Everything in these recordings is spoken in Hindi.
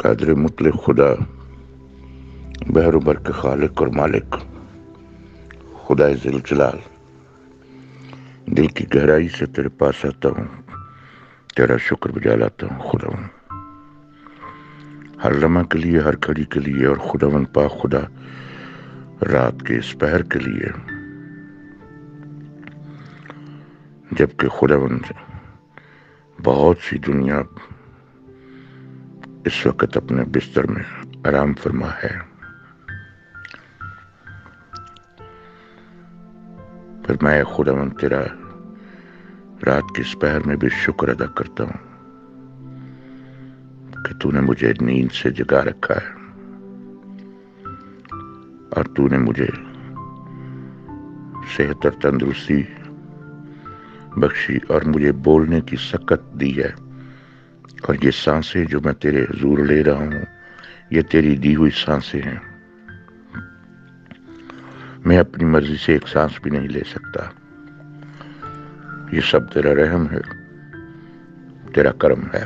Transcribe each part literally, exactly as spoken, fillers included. कादर मुतलक़ खुदा बहर बर के खालिक और मालिक खुदा ज़िलजलाल, दिल की गहराई से तेरे पास आता हूँ, तेरा शुक्र बजा लाता हूँ खुदावन, हर लम्हा के लिए, हर घड़ी के लिए। और खुदावन पाक खुदा रात के इस पहर के लिए, जबकि खुदावन बहुत सी दुनिया इस वक्त अपने बिस्तर में आराम फरमा है, फिर मैं खुदावन तेरा रात के इस पहर में भी शुक्र अदा करता हूं कि तूने मुझे नींद से जगा रखा है और तूने मुझे सेहत और तंदुरुस्ती बख्शी और मुझे बोलने की सकत दी है। और ये सांसें जो मैं तेरे हुजूर ले रहा हूँ, ये तेरी दी हुई सांसें हैं। मैं अपनी मर्जी से एक सांस भी नहीं ले सकता। ये सब तेरा रहम है, तेरा करम है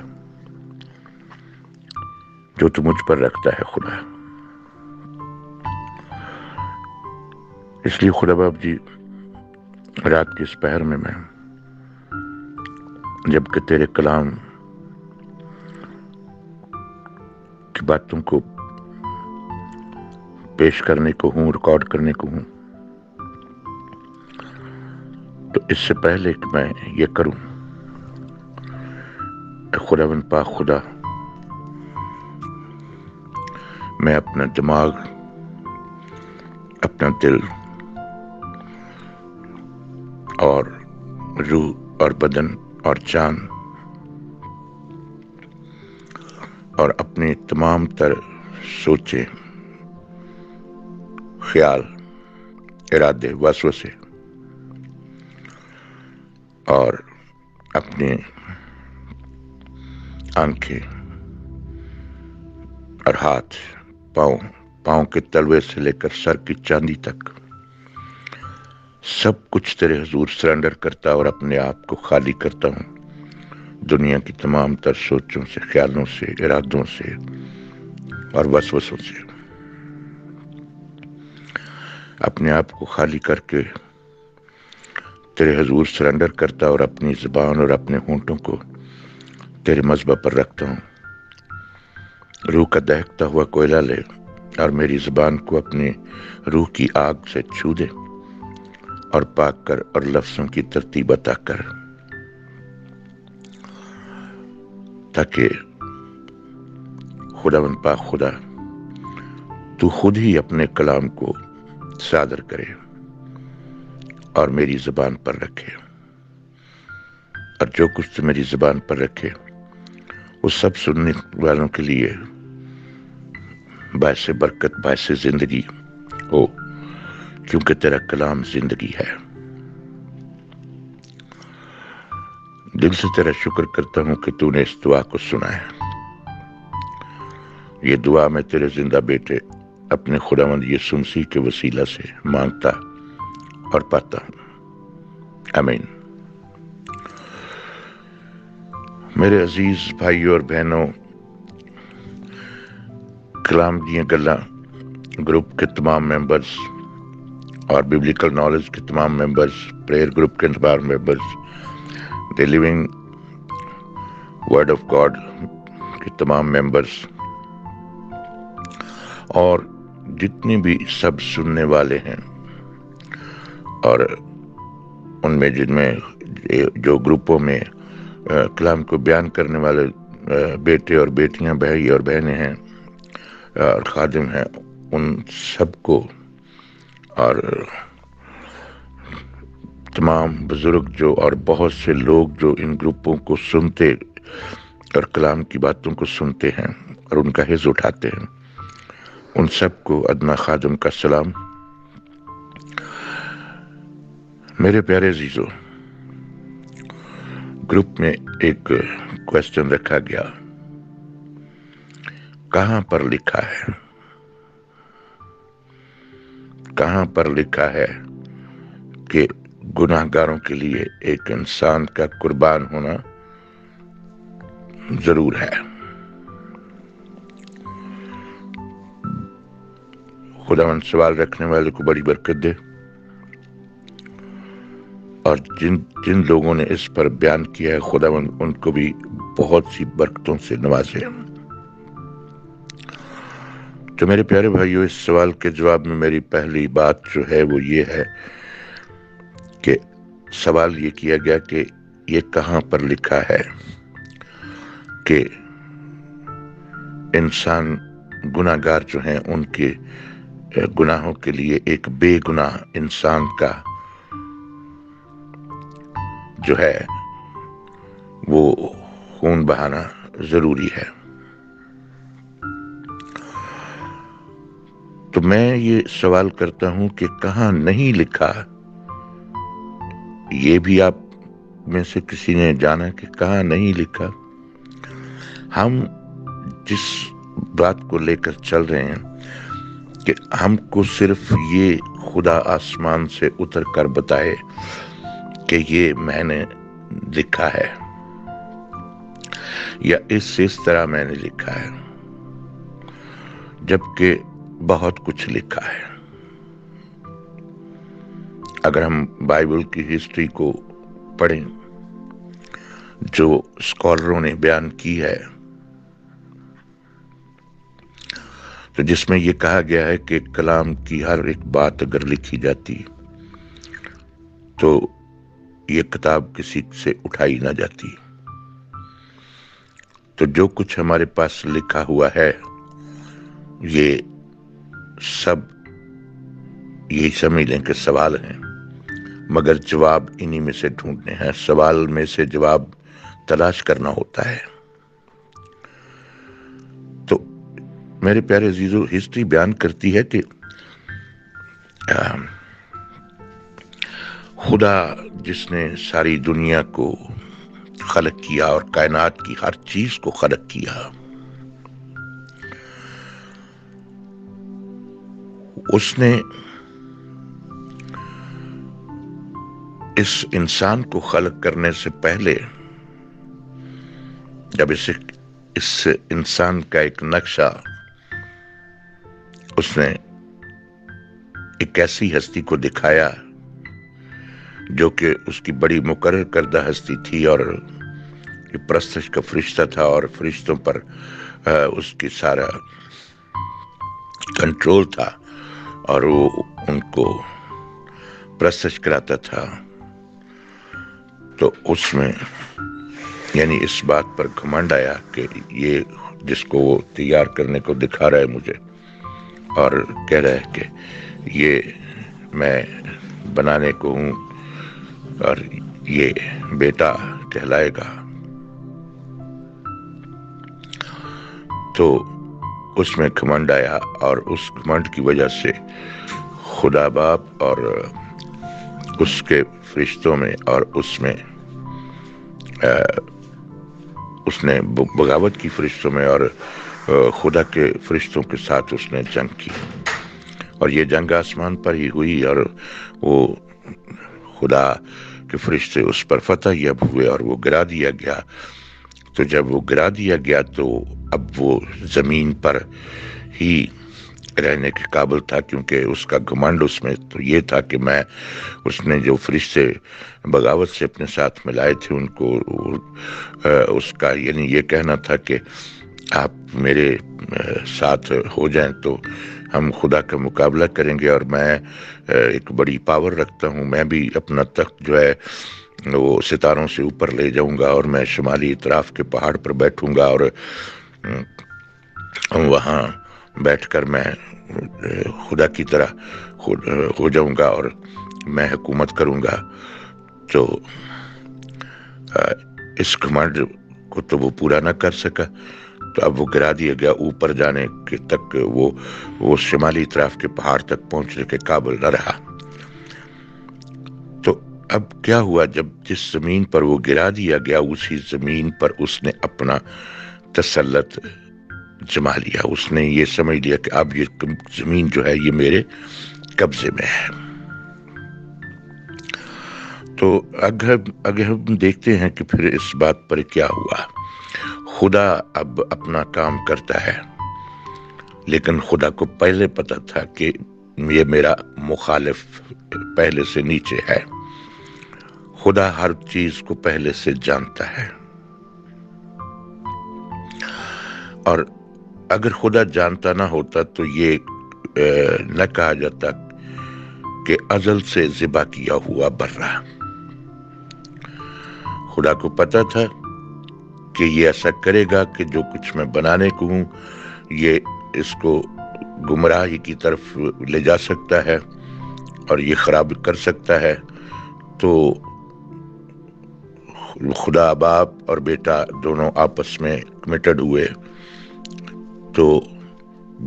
जो तू मुझ पर रखता है खुदा। इसलिए खुदा बाप जी, रात के इस पहर में मैं, जबकि तेरे कलाम की बातों को पेश करने को हूँ, रिकॉर्ड करने को हूँ, तो इससे पहले कि मैं ये करूँ, खुदावन पाक खुदा, मैं अपना दिमाग, अपना दिल और रूह और बदन और जान और अपने तमाम तर सोचे, ख्याल, इरादे, वसवसे और अपने आंखें और हाथ, पाँव, पाँव के तलवे से लेकर सर की चांदी तक सब कुछ तेरे हुजूर सरेंडर करता और अपने आप को खाली करता हूँ दुनिया की तमाम तर सोचों से, ख्यालों से, इरादों से और वसवसों से। अपने आप को खाली करके तेरे हुजूर सरेंडर करता और अपनी जुबान और अपने होंठों को तेरे मज़बा पर रखता हूँ। रूह का दहकता हुआ कोयला ले और मेरी जुबान को अपनी रूह की आग से छू दे और पाक कर और लफ्ज़ों की तरतीब अता कर, ताकि खुदावन पाक खुदा तू खुद ही अपने कलाम को सादर करे और मेरी जुबान पर रखे। और जो कुछ तू मेरी जुबान पर रखे वो सब सुनने वालों के लिए बायसे बरकत, बायसे जिंदगी हो, क्योंकि तेरा कलाम जिंदगी है। दिल से तेरा शुक्र करता हूं कि तूने इस दुआ को सुना है। ये दुआ मैं तेरे जिंदा बेटे अपने खुदावंद यीशु मसीह के वसीला से मांगता और पाता हूं, आमीन। मेरे अजीज भाइयों और बहनों, कलाम दियां गल्लां ग्रुप के तमाम मेंबर्स और बिब्लिकल नॉलेज के तमाम मेंबर्स, प्रेयर ग्रुप के तमाम members, the living word of God के तमाम मेंबर्स और जितने भी सब सुनने वाले हैं और उनमें जिनमें जो ग्रुपों में कलाम को बयान करने वाले बेटे और बेटियां, भाई और बहनें हैं और खादिम हैं, उन सबको और तमाम बुजुर्ग जो और बहुत से लोग जो इन ग्रुपों को सुनते और कलाम की बातों को सुनते हैं और उनका हिस्सा उठाते हैं, उन सबको अदना खादम का सलाम। मेरे प्यारे अजीजों, ग्रुप में एक क्वेश्चन रखा गया, कहाँ पर लिखा है, कहाँ पर लिखा है कि गुनाहगारों के लिए एक इंसान का कुर्बान होना जरूर है। खुदावंद सवाल रखने वाले को बड़ी बरकत दे। और जिन जिन लोगों ने इस पर बयान किया है, खुदावंद उनको भी बहुत सी बरकतों से नवाजे। तो मेरे प्यारे भाइयों, इस सवाल के जवाब में मेरी पहली बात जो है वो ये है कि सवाल ये किया गया कि ये कहाँ पर लिखा है कि इंसान गुनाहगार जो हैं उनके गुनाहों के लिए एक बेगुनाह इंसान का जो है वो खून बहाना जरूरी है। तो मैं ये सवाल करता हूं कि कहां नहीं लिखा, ये भी आप में से किसी ने जाना कि कहां नहीं लिखा। हम जिस बात को लेकर चल रहे हैं कि हमको सिर्फ ये खुदा आसमान से उतर कर बताए कि ये मैंने लिखा है या इस इस तरह मैंने लिखा है, जबकि बहुत कुछ लिखा है। अगर हम बाइबल की हिस्ट्री को पढ़ें जो स्कॉलरों ने बयान की है, तो जिसमें यह कहा गया है कि कलाम की हर एक बात अगर लिखी जाती तो ये किताब किसी से उठाई ना जाती। तो जो कुछ हमारे पास लिखा हुआ है ये सब यही समझ लें कि सवाल हैं, मगर जवाब इन्हीं में से ढूंढने हैं। सवाल में से जवाब तलाश करना होता है। तो मेरे प्यारे अजीजों, हिस्ट्री बयान करती है कि खुदा जिसने सारी दुनिया को खलक किया और कायनात की हर चीज को खलक किया, उसने इस इंसान को खलक करने से पहले, जब इस इस इंसान का एक नक्शा उसने एक ऐसी हस्ती को दिखाया जो कि उसकी बड़ी मुकर्रर करदा हस्ती थी और परस्तश का फरिश्ता था और फरिश्तों पर उसकी सारा कंट्रोल था और वो उनको परस्तश कराता था। तो उसमें यानी इस बात पर घमंड आया कि ये जिसको वो तैयार करने को दिखा रहा है मुझे और कह रहा है कि ये मैं बनाने को हूँ और ये बेटा कहलाएगा, तो उसमें घमंड आया और उस घमंड की वजह से खुदा बाप और उसके फरिश्तों में और उसमें आ, उसने बगावत की फरिश्तों में और आ, खुदा के फरिश्तों के साथ उसने जंग की और ये जंग आसमान पर ही हुई और वो खुदा के फरिश्ते उस पर फतह याब हुए और वो गिरा दिया गया। तो जब वो गिरा दिया गया तो अब वो ज़मीन पर ही रहने के काबिल था, क्योंकि उसका घमंड उसमें तो ये था कि मैं उसने जो फरिश्ते बगावत से अपने साथ मिलाए थे उनको उसका यानी ये कहना था कि आप मेरे साथ हो जाएं तो हम खुदा का मुकाबला करेंगे और मैं एक बड़ी पावर रखता हूँ, मैं भी अपना तख्त जो है वो सितारों से ऊपर ले जाऊँगा और मैं शुमाली इतराफ़ के पहाड़ पर बैठूँगा और वहाँ बैठकर मैं खुदा की तरह हो जाऊंगा और मैं हुकूमत करूंगा। तो इस घमंड को तो वो पूरा ना कर सका, तो अब वो गिरा दिया गया। ऊपर जाने के तक वो वो शिमाली इतराफ के पहाड़ तक पहुंचने के काबिल न रहा। तो अब क्या हुआ, जब जिस ज़मीन पर वो गिरा दिया गया उसी ज़मीन पर उसने अपना तसल्लुत जमा लिया। उसने ये समझ लिया कि अब ये जमीन जो है ये मेरे कब्जे में है। तो अगर अगर हम देखते हैं कि फिर इस बात पर क्या हुआ, खुदा अब अपना काम करता है लेकिन खुदा को पहले पता था कि ये मेरा मुखालिफ पहले से नीचे है। खुदा हर चीज को पहले से जानता है, और अगर खुदा जानता ना होता तो ये न कहा जाता कि अजल से ज़िबा किया हुआ बर्रा। खुदा को पता था कि ये ऐसा करेगा कि जो कुछ मैं बनाने को हूँ ये इसको गुमराही की तरफ ले जा सकता है और ये खराब कर सकता है। तो खुदा बाप और बेटा दोनों आपस में कमिटेड हुए, तो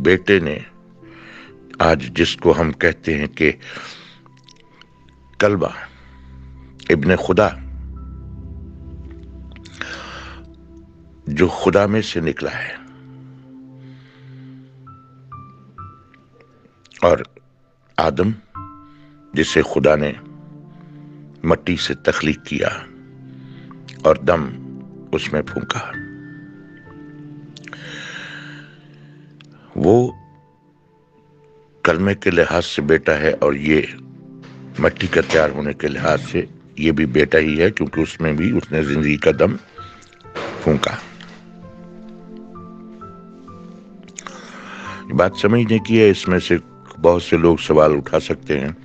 बेटे ने आज जिसको हम कहते हैं कि कलबा इब्ने खुदा, जो खुदा में से निकला है और आदम जिसे खुदा ने मट्टी से तख्लीक किया और दम उसमें फूंका, वो कलमे के लिहाज से बेटा है और ये मट्टी का तैयार होने के लिहाज से ये भी बेटा ही है, क्योंकि उसमें भी उसने जिंदगी का दम फूंका। ये बात समझने की है। इसमें से बहुत से लोग सवाल उठा सकते हैं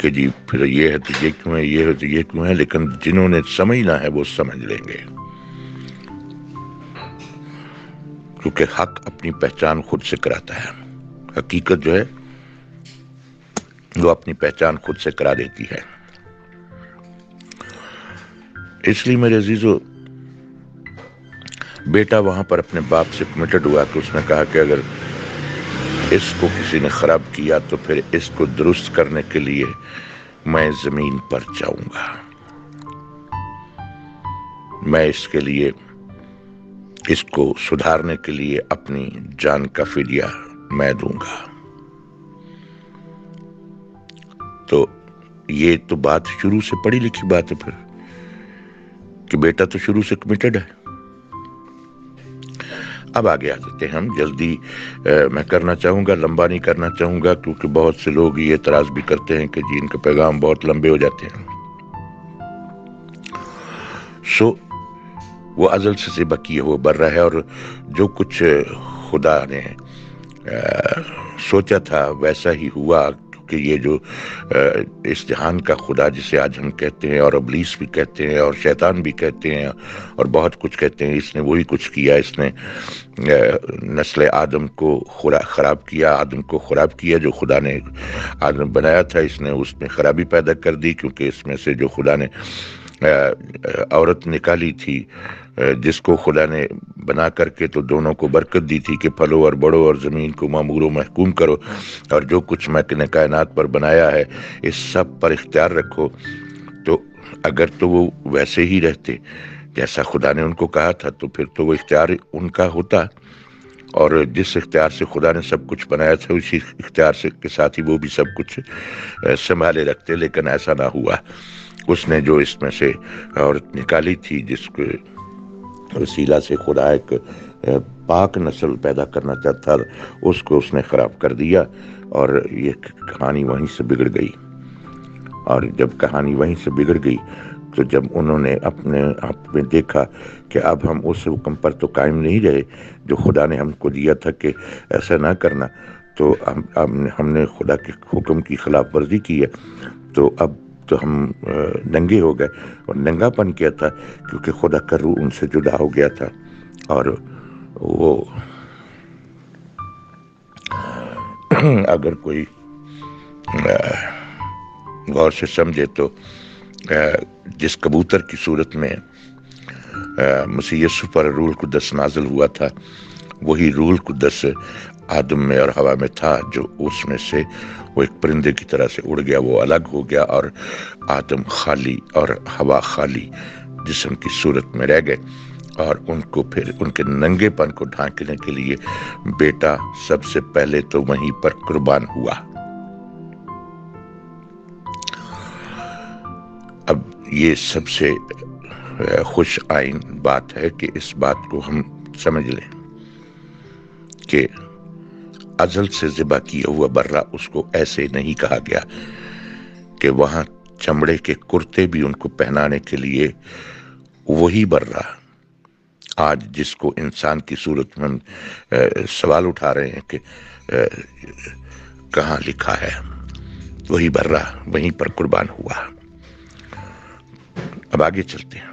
कि जी फिर ये है तो ये क्यों है, ये है तो ये क्यों है, लेकिन जिन्होंने समझना है वो समझ लेंगे, क्योंकि हक अपनी पहचान खुद से कराता है। हकीकत जो है वो अपनी पहचान खुद से करा देती है। इसलिए मेरे अजीजों, बेटा वहां पर अपने बाप से कमिटेड हुआ कि उसने कहा कि अगर इसको किसी ने खराब किया तो फिर इसको दुरुस्त करने के लिए मैं जमीन पर जाऊंगा, मैं इसके लिए इसको सुधारने के लिए अपनी जान का फिदिया मैं दूंगा। तो ये तो बात शुरू से पढ़ी लिखी बात है फिर, कि बेटा तो शुरू से कमिटेड है। अब आगे आ जाते हैं हम, जल्दी आ, मैं करना चाहूंगा, लंबा नहीं करना चाहूंगा, क्योंकि बहुत से लोग ये एतराज भी करते हैं कि जी इनके पैगाम बहुत लंबे हो जाते हैं। सो वो अजल से ज़िबा किए हुए बर्रा है, और जो कुछ खुदा ने आ, सोचा था वैसा ही हुआ, क्योंकि ये जो आ, इस जहान का खुदा जिसे आज हम कहते हैं और इब्लीस भी कहते हैं और शैतान भी कहते हैं और बहुत कुछ कहते हैं, इसने वही कुछ किया। इसने नस्ल आदम को ख़राब किया, आदम को ख़राब किया जो खुदा ने आदम बनाया था, इसने उसमें ख़राबी पैदा कर दी, क्योंकि इसमें से जो खुदा ने औरत निकाली थी जिसको खुदा ने बना करके, तो दोनों को बरकत दी थी कि फलो और बढ़ो और ज़मीन को मामूरो महकूम करो और जो कुछ मैंने कायनात पर बनाया है इस सब पर इख्तियार रखो। तो अगर तो वो वैसे ही रहते जैसा खुदा ने उनको कहा था तो फिर तो वो इख्तियार उनका होता, और जिस इख्तियार से खुदा ने सब कुछ बनाया था उसी इख्तियार से के साथ ही वो भी सब कुछ संभाले रखते। लेकिन ऐसा ना हुआ। उसने जो इसमें से औरत निकाली थी जिसके वसीला से खुदा एक पाक नस्ल पैदा करना चाहता था, उसको उसने ख़राब कर दिया और ये कहानी वहीं से बिगड़ गई। और जब कहानी वहीं से बिगड़ गई तो जब उन्होंने अपने आप में देखा कि अब हम उस हुक्म पर तो कायम नहीं रहे जो खुदा ने हमको दिया था कि ऐसा ना करना, तो हम, हम हमने खुदा के हुक्म की खिलाफ वर्जी की है, तो अब तो हम नंगे हो गए। और नंगापन किया था क्योंकि खुदा का रूह उनसे जुदा हो गया था और वो अगर कोई गौर से समझे तो जिस कबूतर की सूरत में मसीह यीशु पर रूहुल कुद्दस नाज़िल हुआ था, वही रूहुल कुद्दस आदम में और हवा में था, जो उसमें से वो एक परिंदे की तरह से उड़ गया, वो अलग हो गया और आदम खाली और हवा खाली जिस्म की सूरत में रह गए। और उनको फिर उनके नंगेपन को ढांकने के लिए बेटा सबसे पहले तो वहीं पर कुर्बान हुआ। अब ये सबसे खुश आइन बात है कि इस बात को हम समझ लें कि अजल से ज़िबा किया हुआ बर्रा उसको ऐसे नहीं कहा गया कि वहाँ चमड़े के कुर्ते भी उनको पहनाने के लिए वही बर्रा आज जिसको इंसान की सूरत में सवाल उठा रहे हैं कि कहाँ लिखा है, वही बर्रा वहीं पर कुर्बान हुआ। अब आगे चलते हैं।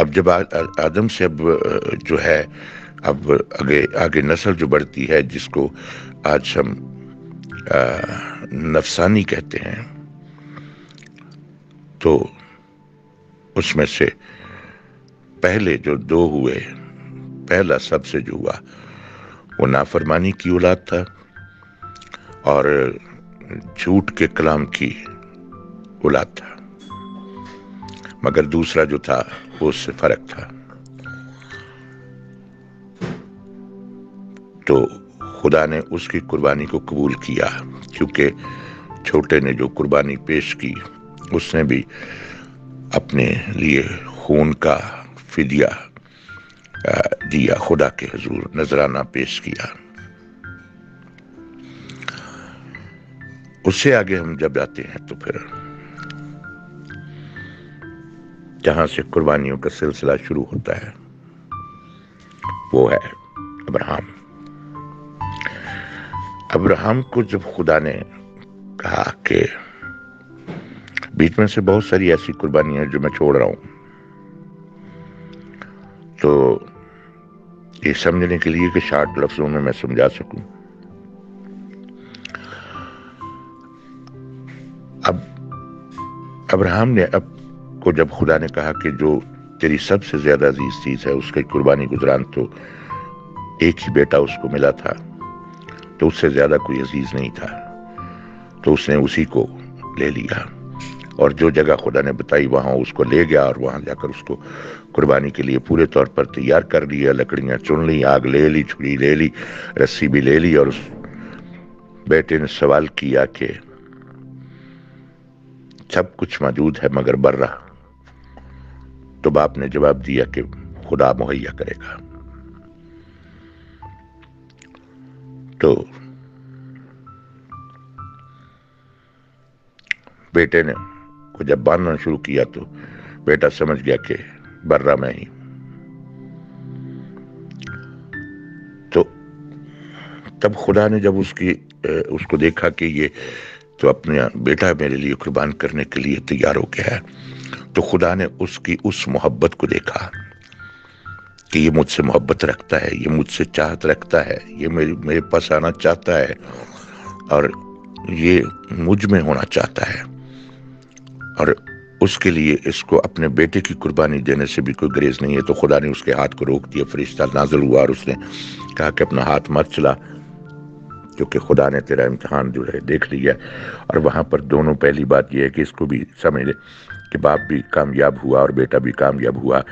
अब जब आदम से अब जो है अब आगे आगे नस्ल जो बढ़ती है, जिसको आज हम आ, नफसानी कहते हैं, तो उसमें से पहले जो दो हुए, पहला सबसे जो हुआ वो नाफरमानी की औलाद था और झूठ के कलाम की औलाद था, मगर दूसरा जो था वो उससे फर्क था। तो खुदा ने उसकी कुर्बानी को कबूल किया, क्योंकि छोटे ने जो कुर्बानी पेश की उसने भी अपने लिए खून का फिदिया दिया, खुदा के हुजूर नजराना पेश किया। उससे आगे हम जब जाते हैं तो फिर जहां से कुर्बानियों का सिलसिला शुरू होता है वो है अब्राहम। अब्राहम को जब खुदा ने कहा कि बीच में से बहुत सारी ऐसी कुर्बानियां जो मैं छोड़ रहा हूं, तो ये समझने के लिए कि शार्ट लफ्जों में मैं समझा सकूं, अब अब्राहम ने अब को जब खुदा ने कहा कि जो तेरी सबसे ज्यादा अजीज चीज है उसकी कुर्बानी गुजरान तो एक ही बेटा उसको मिला था, तो उससे ज्यादा कोई अजीज नहीं था, तो उसने उसी को ले लिया और जो जगह खुदा ने बताई वहां उसको ले गया और वहां जाकर उसको कुर्बानी के लिए पूरे तौर पर तैयार कर लिया। लकड़ियां चुन ली, आग ले ली, छुरी ले ली, रस्सी भी ले ली। और उस बेटे ने सवाल किया कि सब कुछ मौजूद है मगर बर्रा, तो बाप ने जवाब दिया कि खुदा मुहैया करेगा। तो बेटे ने को जब बांधना शुरू किया तो बेटा समझ गया कि बर्रा मैं ही। तो तब खुदा ने जब उसकी उसको देखा कि ये तो अपने बेटा मेरे लिए कुर्बान करने के लिए तैयार हो गया है, तो खुदा ने उसकी उस मोहब्बत को देखा कि ये मुझसे मोहब्बत रखता है, ये मुझसे चाहत रखता है, ये मेरे मेरे पास आना चाहता है और ये मुझ में होना चाहता है, और उसके लिए इसको अपने बेटे की कुर्बानी देने से भी कोई ग्रेज नहीं है। तो खुदा ने उसके हाथ को रोक दिया, फरिश्ता नाज़िल हुआ और उसने कहा कि अपना हाथ मत चला, क्योंकि खुदा ने तेरा इम्तहान जो है देख लिया। और वहाँ पर दोनों, पहली बात यह है कि इसको भी समझ ले कि बाप भी कामयाब हुआ और बेटा भी कामयाब हुआ।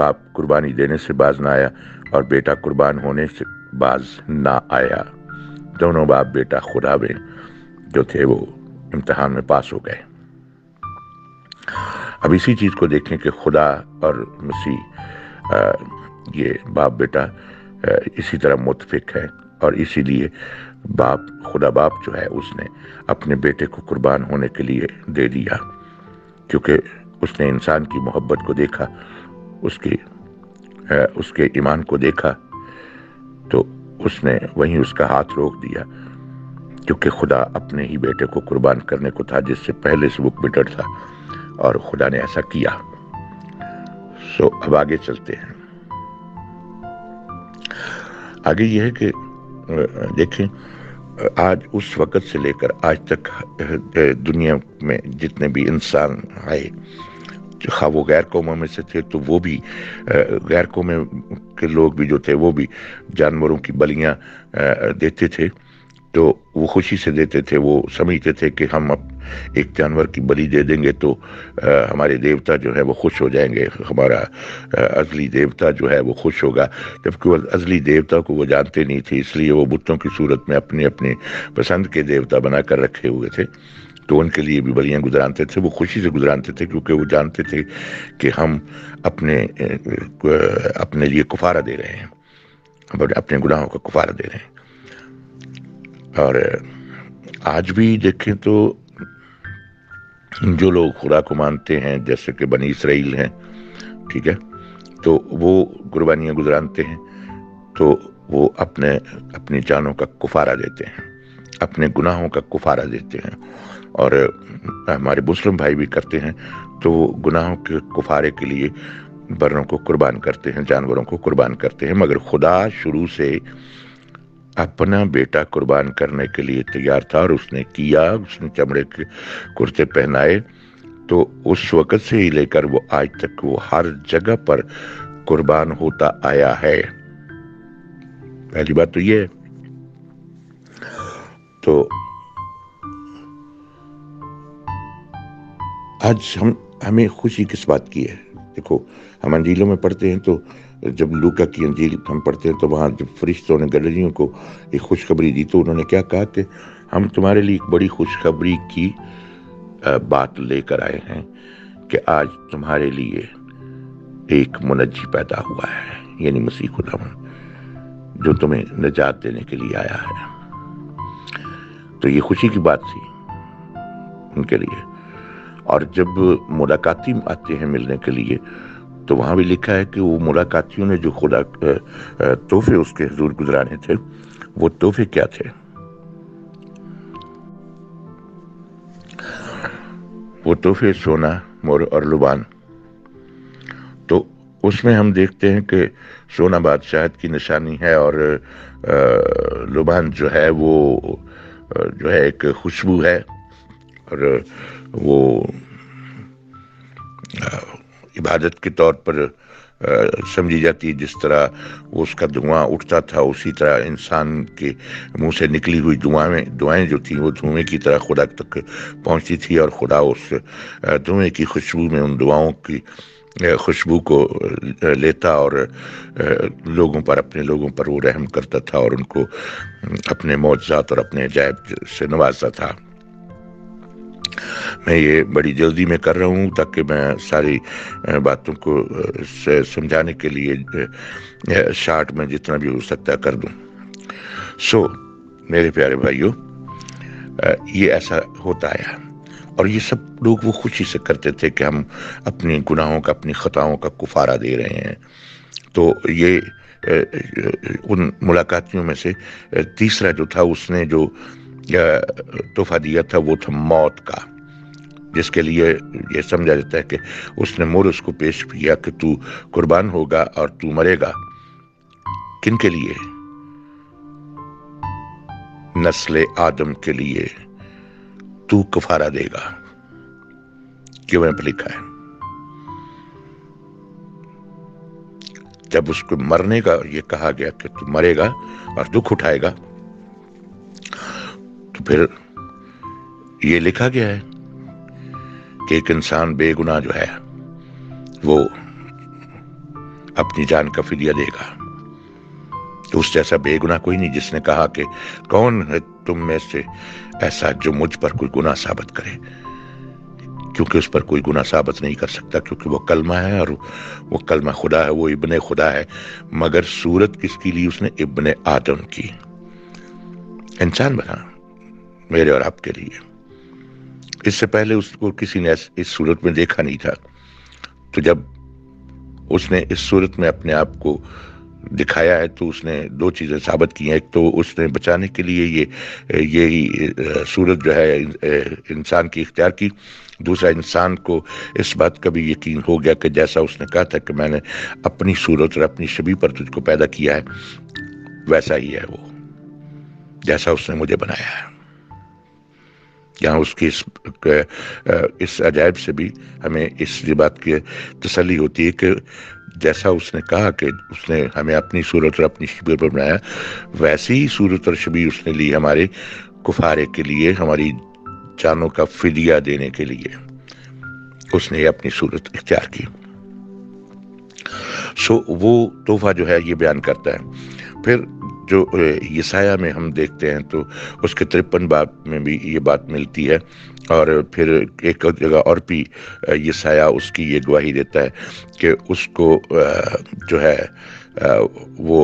बाप कुर्बानी देने से बाज ना आया और बेटा कुर्बान होने से बाज ना आया। दोनों बाप बेटा खुदा में जो थे वो इम्तहान में पास हो गए। अब इसी चीज़ को देखें कि खुदा और मसीह, ये बाप बेटा इसी तरह मुतफिक है और इसीलिए बाप खुदा बाप जो है उसने अपने बेटे को कुर्बान होने के लिए दे दिया, क्योंकि उसने इंसान की मोहब्बत को देखा, उसकी उसके ईमान को देखा, तो उसने वहीं उसका हाथ रोक दिया, क्योंकि खुदा अपने ही बेटे को कुर्बान करने को था, जिससे पहले से वो बिटर था, और खुदा ने ऐसा किया। सो अब आगे चलते हैं। आगे यह है कि देखें, आज उस वक़्त से लेकर आज तक दुनिया में जितने भी इंसान आए, खा वो गैर कौमों में से थे, तो वो भी गैर कौमों के लोग भी जो थे वो भी जानवरों की बलियां देते थे, तो वो खुशी से देते थे। वो समझते थे कि हम अब एक जानवर की बलि दे देंगे तो हमारे देवता जो है वो खुश हो जाएंगे, हमारा अजली देवता जो है वो खुश होगा, जबकि वो अजली देवता को वो जानते नहीं थे, इसलिए वो बुतों की सूरत में अपने अपने पसंद के देवता बनाकर रखे हुए थे। तो उनके लिए भी बलियाँ गुजारते थे, वो खुशी से गुजारते थे क्योंकि वो जानते थे कि हम अपने अपने लिए कुफारा दे रहे हैं, अपने गुनाहों का कुफारा दे रहे हैं। और आज भी देखें तो जो लोग खुदा को मानते हैं जैसे कि बनी इसराइल हैं, ठीक है, तो वो कुर्बानियाँ गुजारते हैं, तो वो अपने अपनी जानों का कुफारा देते हैं, अपने गुनाहों का कुफारा देते हैं। और हमारे मुस्लिम भाई भी करते हैं, तो वो गुनाहों के कुफारे के लिए बर्रों को कुर्बान करते हैं, जानवरों को कुर्बान करते हैं। मगर खुदा शुरू से अपना बेटा कुर्बान करने के लिए तैयार था और उसने किया, उसने चमड़े के कुर्ते पहनाए। तो उस वक़्त से ही लेकर वो आज तक वो हर जगह पर कुर्बान होता आया है। पहली बात तो ये है। तो आज हम हमें खुशी किस बात की है? देखो, हम अंजीलों में पढ़ते हैं, तो जब लूका की अंजील हम पढ़ते हैं तो वहाँ जब फरिश्तों ने गलीलियों को एक खुशखबरी दी, तो उन्होंने क्या कहा कि हम तुम्हारे लिए एक बड़ी खुशखबरी की बात लेकर आए हैं कि आज तुम्हारे लिए एक मुनज्जी पैदा हुआ है, यानी मसीह खुदावन, जो तुम्हें निजात देने के लिए आया है। तो ये खुशी की बात थी उनके लिए। और जब मुलाकाती आते हैं मिलने के लिए, तो वहाँ भी लिखा है कि वो मुलाकातियों ने जो खुदा तोहफे उसके हुजूर गुजराने थे, वो तोहफे क्या थे? वो तोहफे सोना, मोर और लुबान। तो उसमें हम देखते हैं कि सोना बादशाहत की निशानी है और लुबान जो है वो जो है एक खुशबू है, और वो इबादत के तौर पर आ, समझी जाती है। जिस तरह वो उसका धुआं उठता था, उसी तरह इंसान के मुंह से निकली हुई धुआं में दुआएं जो थी वो धुएं की तरह खुदा तक पहुंचती थी, और खुदा उस धुएं की खुशबू में उन दुआओं की खुशबू को लेता और लोगों पर अपने लोगों पर वो रहम करता था और उनको अपने मौजज़ात और अपने अजायब से नवाजता था। मैं ये बड़ी जल्दी में कर रहा हूँ ताकि मैं सारी बातों को समझाने के लिए शॉर्ट में जितना भी हो सकता कर दूँ। सो so, मेरे प्यारे भाइयों, ये ऐसा होता आया और ये सब लोग वो खुशी से करते थे कि हम अपने गुनाहों का, अपनी खताओं का कुफारा दे रहे हैं। तो ये उन मुलाकातियों में से तीसरा जो था, उसने जो तोहफा दिया था वो था मौत का, जिसके लिए ये समझा जाता है कि उसने मोरस को पेश किया कि तू कुर्बान होगा और तू मरेगा। किन के लिए? नस्ले आदम के लिए तू कफारा देगा। क्यों? वहां पर लिखा है जब उसको मरने का ये कहा गया कि तू मरेगा और दुख उठाएगा, तो फिर ये लिखा गया है कि एक इंसान बेगुनाह जो है वो अपनी जान का फिदिया देगा। तो उस जैसा बेगुनाह कोई नहीं जिसने कहा कि कौन है तुम में से ऐसा जो मुझ पर कोई गुनाह साबित करे, क्योंकि उस पर कोई गुनाह साबित नहीं कर सकता, क्योंकि वो कलमा है और वो कलमा खुदा है, वो इब्ने खुदा है। मगर सूरत किसकी ली उसने? इब्ने आदम की। इंसान बना मेरे और आपके लिए। इससे पहले उसको किसी ने इस सूरत में देखा नहीं था। तो जब उसने इस सूरत में अपने आप को दिखाया है, तो उसने दो चीज़ें साबित की हैं। एक तो उसने बचाने के लिए ये यही सूरत जो है इंसान की इख्तियार की। दूसरा, इंसान को इस बात का भी यकीन हो गया कि जैसा उसने कहा था कि मैंने अपनी सूरत और अपनी छवि पर तुझको पैदा किया है, वैसा ही है वो जैसा उसने मुझे बनाया है। यहाँ उसकी इस इस अजायब से भी हमें इस बात की तसल्ली होती है कि जैसा उसने कहा कि उसने हमें अपनी सूरत और अपनी शबीर पर बनाया, वैसी ही सूरत और शबीर उसने ली हमारे कुफारे के लिए, हमारी जानों का फिदिया देने के लिए उसने अपनी सूरत इख्तियार की। सो वो तोहफा जो है ये बयान करता है। फिर जो यसाया में हम देखते हैं तो उसके तिरपन बाब में भी ये बात मिलती है, और फिर एक जगह और भी यसाया उसकी ये गवाही देता है कि उसको जो है वो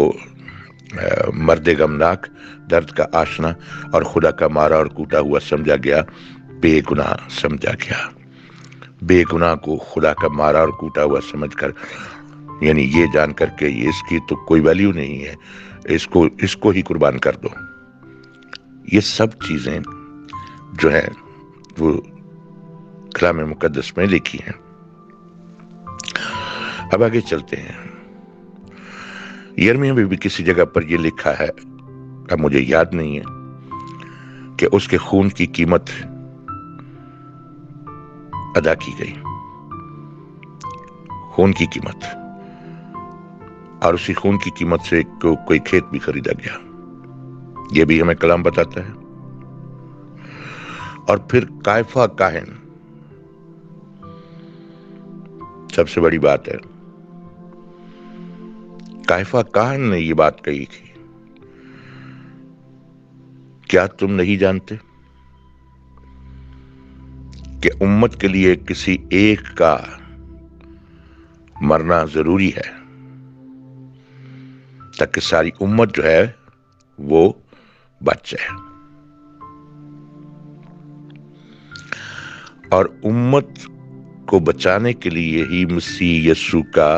मर्द गमनाक, दर्द का आशना और खुदा का मारा और कूटा हुआ समझा गया, बेगुनाह समझा गया। बेगुनाह को खुदा का मारा और कूटा हुआ समझकर, यानी ये जानकर के इसकी तो कोई वैल्यू नहीं है, इसको इसको ही कुर्बान कर दो। ये सब चीजें जो है वो कलाम मुकद्दस में लिखी हैं। अब आगे चलते हैं। यिर्मयाह में भी किसी जगह पर ये लिखा है, अब मुझे याद नहीं है, कि उसके खून की कीमत अदा की गई, खून की कीमत, और उसी खून की कीमत से को, कोई खेत भी खरीदा गया। यह भी हमें कलाम बताता है। और फिर कायफा काहिन, सबसे बड़ी बात है, कायफा काहिन ने यह बात कही थी, क्या तुम नहीं जानते कि उम्मत के लिए किसी एक का मरना जरूरी है ताकि सारी उम्मत जो है वो बच जाए, और उम्मत को बचाने के लिए ही मसीह यीशु का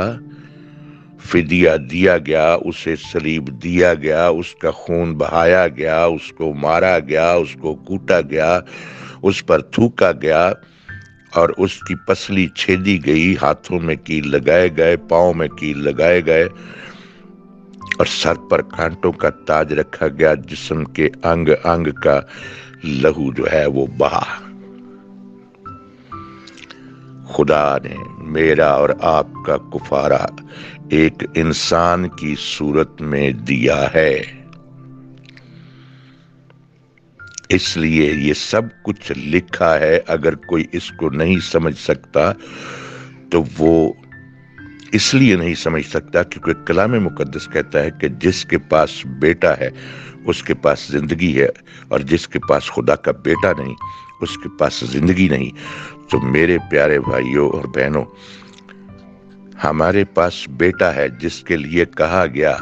फिदिया दिया गया, उसे सलीब दिया गया, उसका खून बहाया गया, उसको मारा गया, उसको कूटा गया, उस पर थूका गया और उसकी पसली छेदी गई, हाथों में कील लगाए गए, पांव में कील लगाए गए और सर पर कांटों का ताज रखा गया, जिस्म के अंग अंग का लहू जो है वो बहा। खुदा ने मेरा और आपका कुफारा एक इंसान की सूरत में दिया है, इसलिए ये सब कुछ लिखा है। अगर कोई इसको नहीं समझ सकता तो वो इसलिए नहीं समझ सकता क्योंकि कलाम मुकद्दस कहता है कि जिसके पास बेटा है उसके पास जिंदगी है, और जिसके पास खुदा का बेटा नहीं उसके पास जिंदगी नहीं। तो मेरे प्यारे भाइयों और बहनों, हमारे पास बेटा है जिसके लिए कहा गया,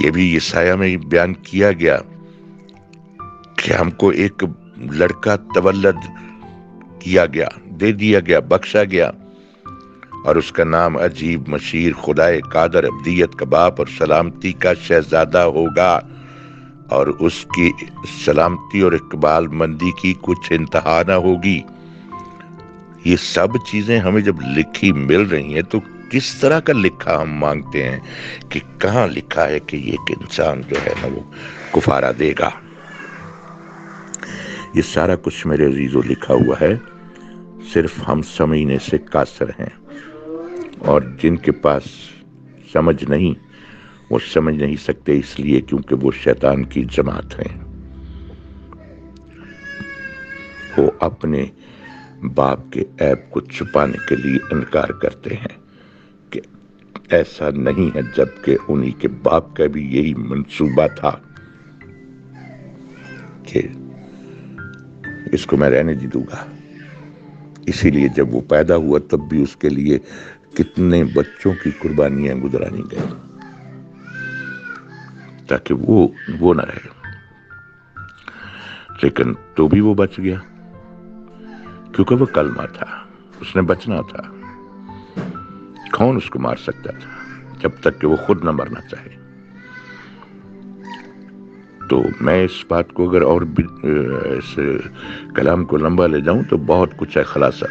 ये भी यशाया में बयान किया गया कि हमको एक लड़का तवल्लद किया गया, दे दिया गया, बख्शा गया, और उसका नाम अजीब मशीर, खुदाए कादर, अब्दियत का बाप और सलामती का शहजादा होगा, और उसकी सलामती और इकबाल मंदी की कुछ इंतहा ना होगी। ये सब चीजें हमें जब लिखी मिल रही हैं तो किस तरह का लिखा हम मांगते हैं कि कहाँ लिखा है कि ये एक इंसान जो है ना वो कुफारा देगा। ये सारा कुछ मेरे अजीजों लिखा हुआ है, सिर्फ हम समझने से कासर हैं, और जिनके पास समझ नहीं वो समझ नहीं सकते, इसलिए क्योंकि वो शैतान की जमात हैं। वो अपने बाप के ऐब को छुपाने के लिए इनकार करते हैं कि ऐसा नहीं है, जबकि उन्हीं के बाप का भी यही मंसूबा था कि इसको मैं रहने नहीं दूंगा। इसीलिए जब वो पैदा हुआ तब भी उसके लिए कितने बच्चों की कुर्बानियां गुजरानी गई ताकि वो वो ना रहे, लेकिन तो भी वो बच गया क्योंकि वो कलमा था, उसने बचना था। कौन उसको मार सकता था जब तक कि वो खुद ना मरना चाहे। तो मैं इस बात को अगर और इस कलाम को लंबा ले जाऊं तो बहुत कुछ है खुलासा।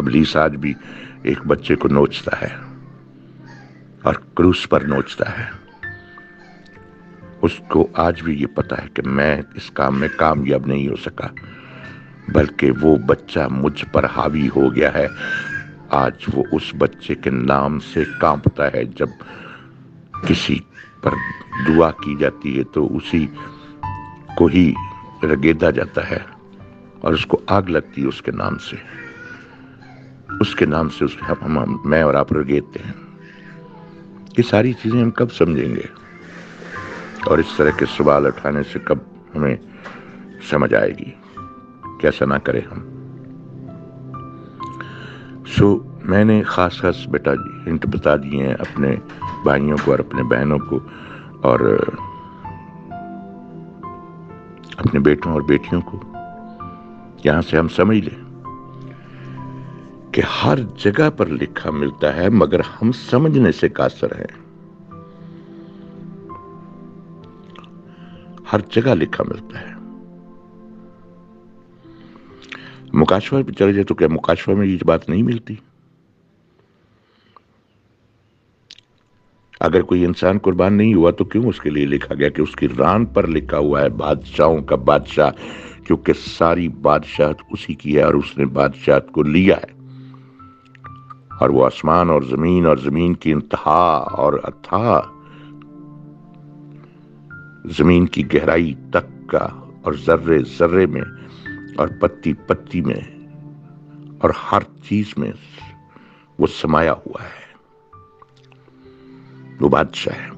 इब्लीस आज भी एक बच्चे को नोचता है और क्रूस पर नोचता है। उसको आज भी ये पता है कि मैं इस काम में कामयाब नहीं हो सका, बल्कि वो बच्चा मुझ पर हावी हो गया है। आज वो उस बच्चे के नाम से कांपता है। जब किसी पर दुआ की जाती है तो उसी को ही रगेदा जाता है और उसको आग लगती है उसके नाम से, उसके नाम से उसके हम, हम मैं और आप रगेदते हैं। ये सारी चीजें हम कब समझेंगे? और इस तरह के सवाल उठाने से कब हमें समझ आएगी, कैसा ना करें हम। सो so, मैंने खास खास बेटा हिंट बता दिए हैं अपने भाइयों को और अपने बहनों को और अपने बेटों और बेटियों को। यहाँ से हम समझ लें कि हर जगह पर लिखा मिलता है मगर हम समझने से कासर हैं। हर जगह लिखा मिलता है। मुकाशवा पे चले जाए तो क्या मुकाशवा में ये बात नहीं मिलती? अगर कोई इंसान कुर्बान नहीं हुआ तो क्यों उसके लिए लिखा गया कि उसकी रान पर लिखा हुआ है बादशाहों का बादशाह, क्योंकि सारी बादशाहत उसी की है और उसने बादशाहत को लिया है। और वो आसमान और जमीन और जमीन की इंतहा और अथाह जमीन की गहराई तक का और जर्रे जर्रे में और पत्ती पत्ती में और हर चीज में वो समाया हुआ है। वो बादशाह है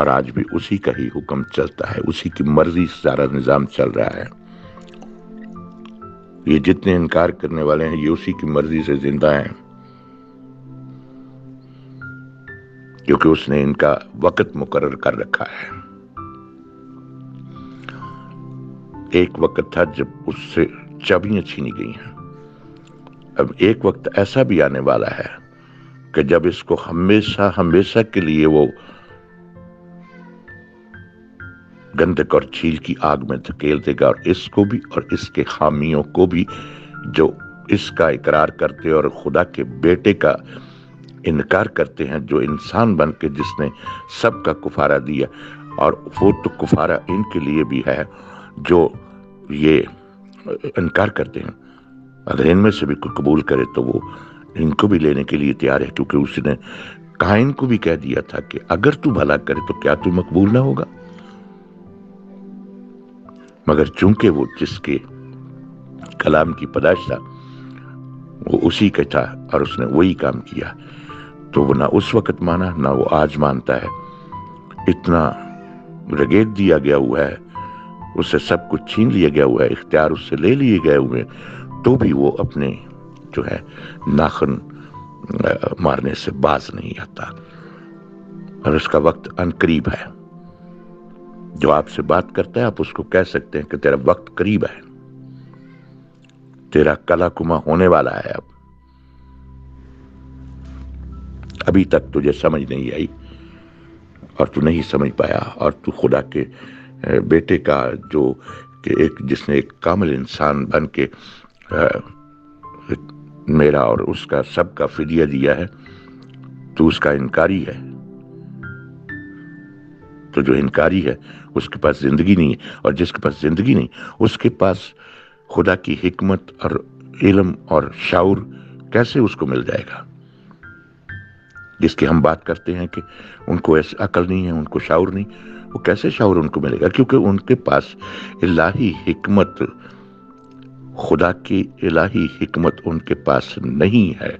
और आज भी उसी का ही हुक्म चलता है, उसी की मर्जी से सारा निजाम चल रहा है। ये जितने इनकार करने वाले हैं ये उसी की मर्जी से जिंदा हैं, क्योंकि उसने इनका वक्त मुकर्रर कर रखा है। एक वक्त था जब उससे चाबियां छीनी गई हैं। अब एक वक्त ऐसा भी आने वाला है कि जब इसको हमेशा हमेशा के लिए वो गंधक और झील की आग में धकेल देगा, और इसको भी और इसके हामियों को भी जो इसका इकरार करते और खुदा के बेटे का इनकार करते हैं, जो इंसान बन के जिसने सबका कुफारा दिया। और वो तो कुफारा इनके लिए भी है जो ये इनकार करते हैं। अगर इनमें से भी कोई कबूल करे तो वो इनको भी लेने के लिए तैयार है, क्योंकि उसने कायन को भी कह दिया था कि अगर तू भला करे तो क्या तू मकबूल ना होगा। मगर चूंकि वो जिसके कलाम की पैदाइश था वो उसी का था और उसने वही काम किया, तो वो ना उस वक्त माना ना वो आज मानता है। इतना रगेद दिया गया हुआ है, उससे सब कुछ छीन लिया गया हुआ है, इख्तियार उससे ले लिए गए हुए हैं, तो भी वो अपने जो है नाखून मारने से बाज नहीं आता। और उसका वक्त अनकरीब है। जो आपसे बात करता है आप उसको कह सकते हैं कि तेरा वक्त करीब है, तेरा कलाकुमा होने वाला है। अब अभी तक तुझे समझ नहीं आई और तू नहीं समझ पाया, और तू खुदा के बेटे का जो कि एक जिसने एक कामिल इंसान बन के आ, मेरा और उसका सबका फिदिया दिया है, तू उसका इनकारी है। तो जो इनकारी है उसके पास जिंदगी नहीं है, और जिसके पास जिंदगी नहीं उसके पास खुदा की हिकमत और इल्म और शऊर कैसे उसको मिल जाएगा। जिसकी हम बात करते हैं कि उनको ऐसी अकल नहीं है, उनको शऊर नहीं, वो कैसे शऊर उनको मिलेगा? क्योंकि उनके पास इलाही हिकमत, खुदा की इलाही हिकमत उनके पास नहीं है।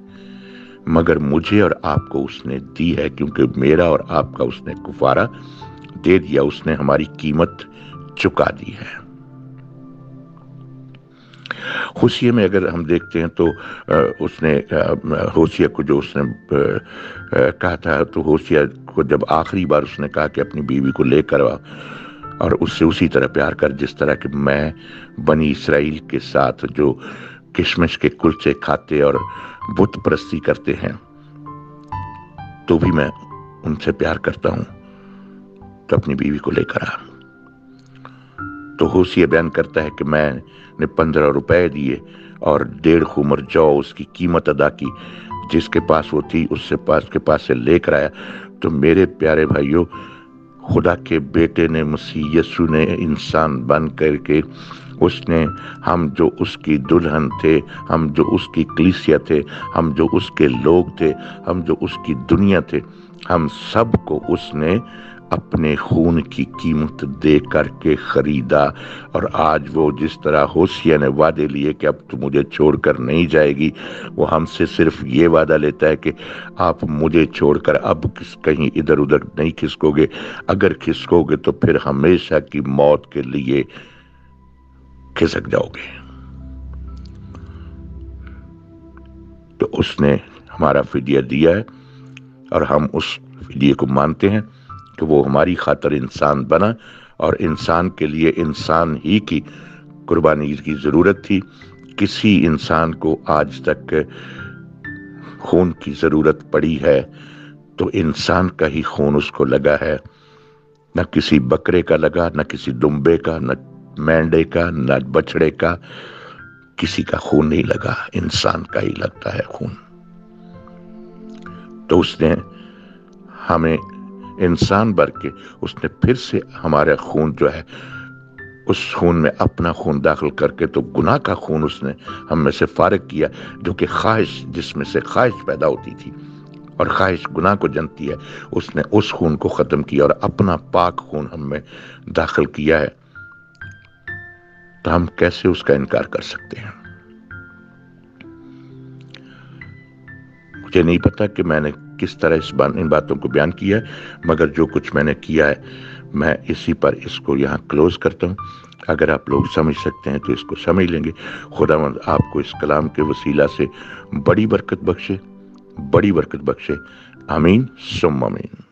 मगर मुझे और आपको उसने दी है, क्योंकि मेरा और आपका उसने कुफारा दे दिया, उसने हमारी कीमत चुका दी है। होशिये में अगर हम देखते हैं तो उसने होशिया को जो उसने कहा था, तो होशिया को जब आखिरी बार उसने कहा कि अपनी बीवी को लेकर आओ और उससे उसी तरह प्यार कर जिस तरह कि मैं बनी इसराइल के साथ जो किशमिश के कुलचे खाते और बुत परस्ती करते हैं, तो भी मैं उनसे प्यार करता हूं, तो अपनी बीवी को लेकर आ। तो होशिया बयान करता है कि मैंने पंद्रह रुपए दिए और डेढ़ खुमर जौ उसकी कीमत अदा की, जिसके पास वो थी उससे पास के पास से लेकर आया। तो मेरे प्यारे भाइयों, खुदा के बेटे ने, मसीह यीशु ने इंसान बन करके उसने, हम जो उसकी दुल्हन थे, हम जो उसकी कलीसिया थे, हम जो उसके लोग थे, हम जो उसकी दुनिया थे, हम सब को उसने अपने खून की कीमत दे करके ख़रीदा। और आज वो जिस तरह होशिया ने वादे लिए कि अब तो मुझे छोड़कर नहीं जाएगी, वो हमसे सिर्फ ये वादा लेता है कि आप मुझे छोड़कर अब किस कहीं इधर उधर नहीं खिसकोगे, अगर खिसकोगे तो फिर हमेशा की मौत के लिए खिसक जाओगे। तो उसने हमारा फिदिया दिया है और हम उस फिदिये को मानते हैं कि वो हमारी खातर इंसान बना और इंसान के लिए इंसान ही की कुर्बानी की ज़रूरत थी। किसी इंसान को आज तक खून की ज़रूरत पड़ी है तो इंसान का ही खून उसको लगा है, न किसी बकरे का लगा, न किसी दुम्बे का, न मेंढे का, न बछड़े का, किसी का खून नहीं लगा, इंसान का ही लगता है खून। तो उसने हमें इंसान भर के उसने फिर से हमारा खून जो है उस खून में अपना खून दाखिल करके तो गुनाह का खून उसने हम में से फारग किया, जो कि ख्वाहिश, जिसमें से ख्वाहिश पैदा होती थी और ख्वाहिश गुनाह को जनती है, उसने उस खून को ख़त्म किया और अपना पाक खून हम में दाखिल किया है। तो हम कैसे उसका इनकार कर सकते हैं? मुझे नहीं पता कि मैंने किस तरह इस बात इन बातों को बयान किया है, मगर जो कुछ मैंने किया है मैं इसी पर इसको यहाँ क्लोज करता हूँ। अगर आप लोग समझ सकते हैं तो इसको समझ लेंगे। खुदावंद आपको इस कलाम के वसीला से बड़ी बरकत बख्शे, बड़ी बरकत बख्शे। आमीन सुम्मा आमीन।